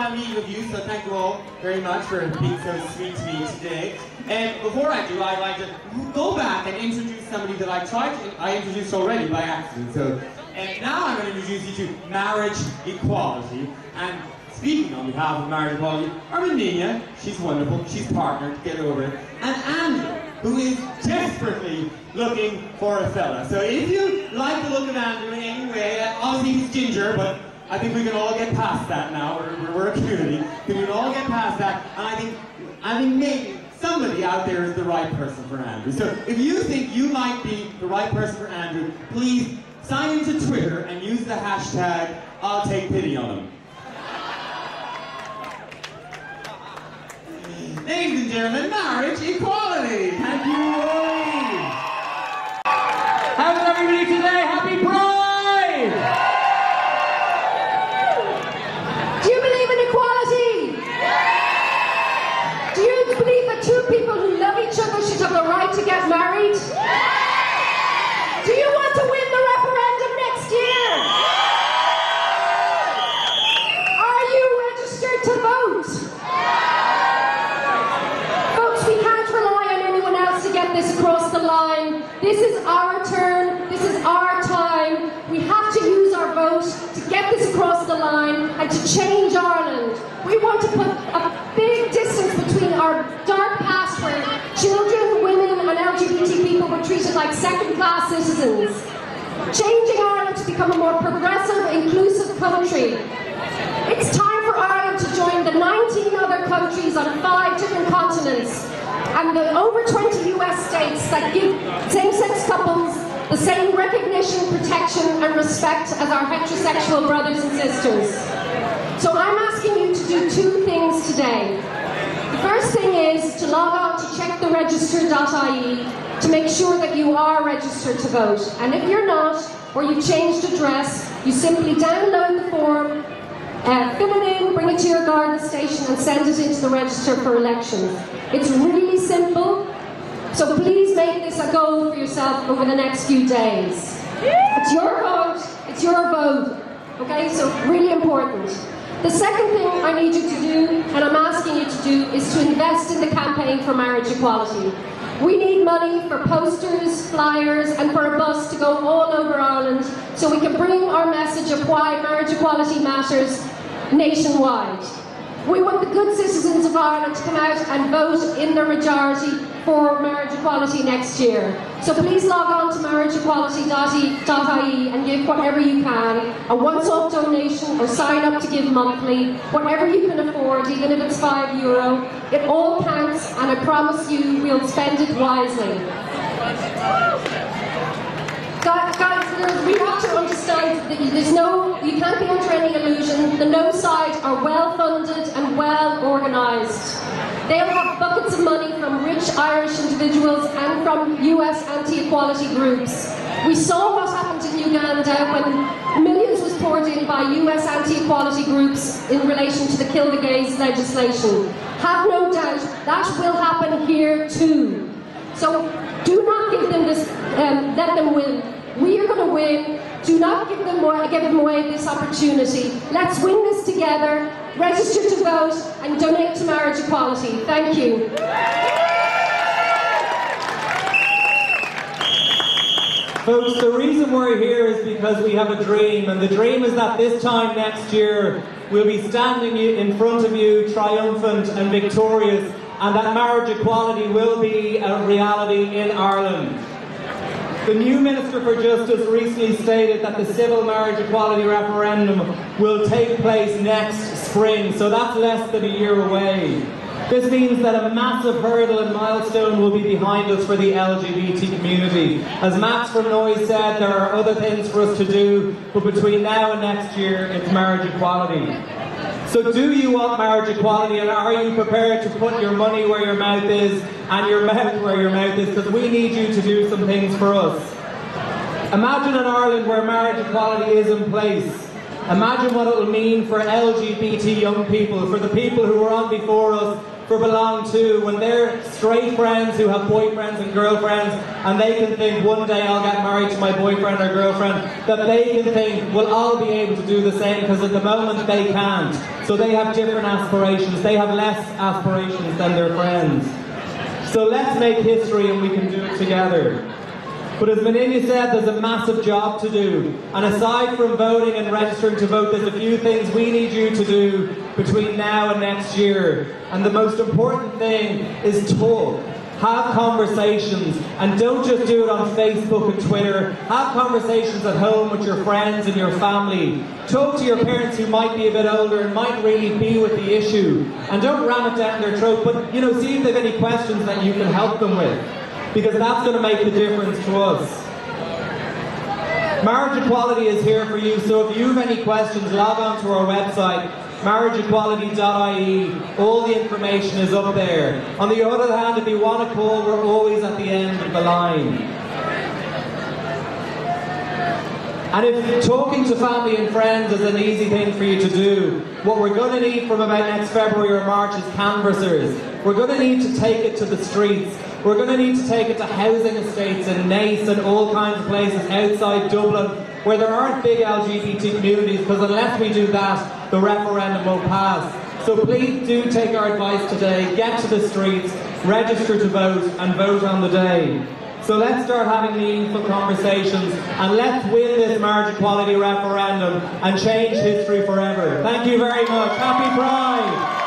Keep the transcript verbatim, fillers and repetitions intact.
my meeting with you, so thank you all very much for being so sweet to me today. And before I do, I'd like to go back and introduce somebody that I tried to, I introduced already by accident. So, and now I'm going to introduce you to Marriage Equality. And speaking on behalf of Marriage Equality, Arminia, she's wonderful, she's partnered, get over it. And Andrew, who is desperately looking for a fella. So if you like the look of Andrew in any way, obviously he's ginger, but I think we can all get past that now. We're, we're a community. We can all get past that, and I think, I think maybe somebody out there is the right person for Andrew. So if you think you might be the right person for Andrew, please sign into Twitter and use the hashtag I'll take pity on him. Ladies and gentlemen, Marriage Equality. Thank you all. How is everybody today? Happy Pride! Do you believe in equality? Do you believe that two people who love each other should have the right to get married? Do you want to win the referendum next year? Are you registered to vote? This across the line. This is our turn. This is our time. We have to use our vote to get this across the line and to change Ireland. We want to put a big distance between our dark past where children, women and L G B T people were treated like second-class citizens. Changing Ireland to become a more progressive, inclusive country. It's time for Ireland to join the nineteen other countries on five different continents and the over twenty U S states that give same-sex couples the same recognition, protection and respect as our heterosexual brothers and sisters. So I'm asking you to do two things today. The first thing is to log on to check the register dot I E to make sure that you are registered to vote. And if you're not, or you've changed address, you simply download the form, Uh, fill it in, bring it to your garden station and send it into the register for elections. It's really simple, so please make this a goal for yourself over the next few days. It's your vote, it's your vote, okay, so really important. The second thing I need you to do, and I'm asking you to do, is to invest in the campaign for marriage equality. We need money for posters, flyers, and for a bus to go all over Ireland so we can bring our message of why marriage equality matters nationwide. We want the good citizens of Ireland to come out and vote in the majority for marriage equality next year. So please log on to marriage equality dot I E and give whatever you can, a once-off donation or sign up to give monthly, whatever you can afford, even if it's five euro. It all counts and I promise you we'll spend it wisely. Guys, we have to understand that there's no, you can't be under any illusion. The No side are well-funded and well-organised. They have buckets of money from rich Irish individuals and from U S anti-equality groups. We saw what happened in Uganda when millions was poured in by U S anti-equality groups in relation to the Kill the Gays legislation. Have no doubt that will happen here too. So do not give them this, um, let them win. We are going to win. Do not give them, more, give them away this opportunity. Let's win this together. Register to vote and donate to marriage equality. Thank you. Folks, the reason we're here is because we have a dream, and the dream is that this time next year we'll be standing in front of you triumphant and victorious, and that marriage equality will be a reality in Ireland. The new Minister for Justice recently stated that the civil marriage equality referendum will take place next spring, so that's less than a year away. This means that a massive hurdle and milestone will be behind us for the L G B T community. As Max from NOISE said, there are other things for us to do, but between now and next year, it's marriage equality. So do you want marriage equality, and are you prepared to put your money where your mouth is and your mouth where your mouth is? Because we need you to do some things for us. Imagine an Ireland where marriage equality is in place. Imagine what it will mean for L G B T young people, for the people who were on before us, for belong to when they're straight friends who have boyfriends and girlfriends, and they can think one day I'll get married to my boyfriend or girlfriend, that they can think we'll all be able to do the same, because at the moment they can't. So they have different aspirations. They have less aspirations than their friends. So let's make history and we can do it together. But as Moninne said, there's a massive job to do. And aside from voting and registering to vote, there's a few things we need you to do between now and next year. And the most important thing is talk. Have conversations, and don't just do it on Facebook and Twitter. Have conversations at home with your friends and your family. Talk to your parents who might be a bit older and might really be with the issue. And don't ram it down their throat, but you know, see if they have any questions that you can help them with. Because that's going to make the difference to us. Marriage Equality is here for you, so if you have any questions, log on to our website, marriage equality dot I E. All the information is up there. On the other hand, if you want to call, we're always at the end of the line. And if talking to family and friends is an easy thing for you to do, what we're going to need from about next February or March is canvassers. We're going to need to take it to the streets. We're going to need to take it to housing estates and NACE and all kinds of places outside Dublin where there aren't big L G B T communities, because unless we do that, the referendum won't pass. So please do take our advice today, get to the streets, register to vote, and vote on the day. So let's start having meaningful conversations, and let's win this marriage equality referendum and change history forever. Thank you very much. Happy Pride!